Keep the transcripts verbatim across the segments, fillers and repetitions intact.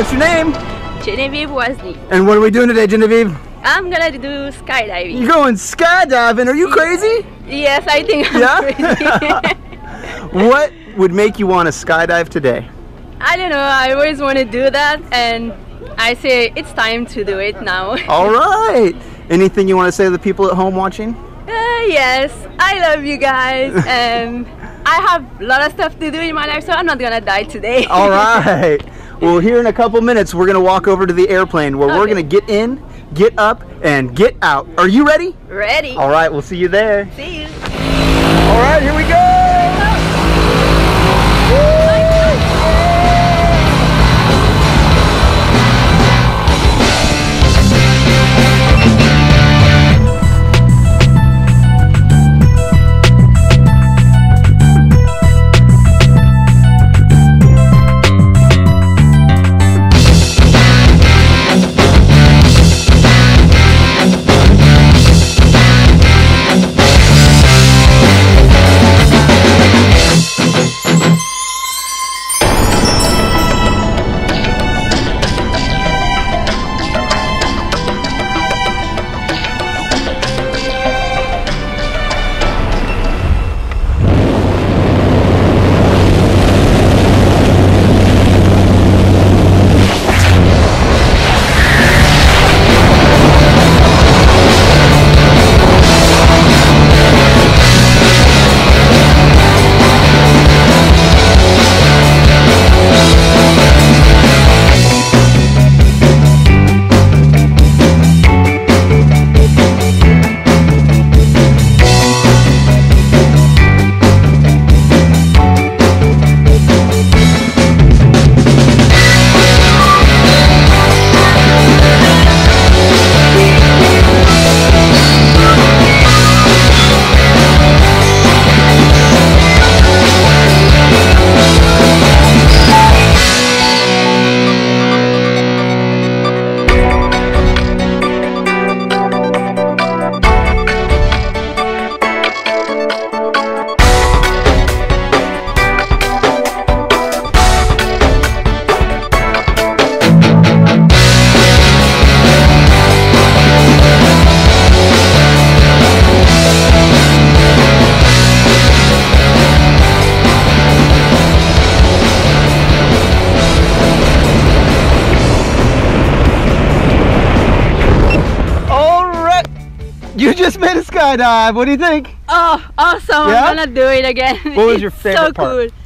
what's your name? Genevieve Wazni. And what are we doing today, Genevieve? I'm gonna do skydiving. You're going skydiving? Are you crazy? Yes, I think I'm yeah? crazy. What would make you want to skydive today? I don't know, I always want to do that, and I say it's time to do it now. All right. Anything you want to say to the people at home watching? Uh, yes, I love you guys, and I have a lot of stuff to do in my life, so I'm not gonna die today. All right. Well, here in a couple minutes, we're gonna walk over to the airplane where okay. we're gonna get in, get up, and get out. Are you ready? Ready. All right, we'll see you there. See you. All right, here we go. You just made a skydive. What do you think? Oh, awesome! Yeah? I'm gonna do it again. What was your favorite so part? So cool.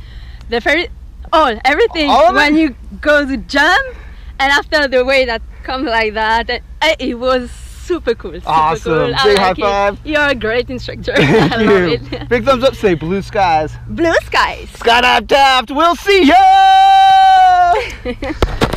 The first, oh, everything. All of when it? You go to jump, and after the way that comes like that, it was super cool. Super awesome. Cool. I Big like high five. It. You're a great instructor. Thank I you. Love it. Big thumbs up. Say blue skies. Blue skies. Skydive Taft. We'll see ya.